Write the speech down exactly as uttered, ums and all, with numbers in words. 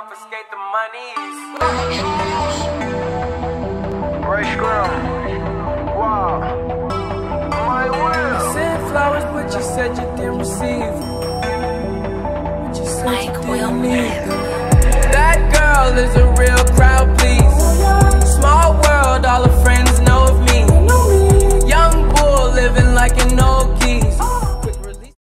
confiscate the monies. Ray Scrum. Wow. My world. You sent flowers, but you said you didn't receive. But you said Mike you didn't need. That girl is a real crowd.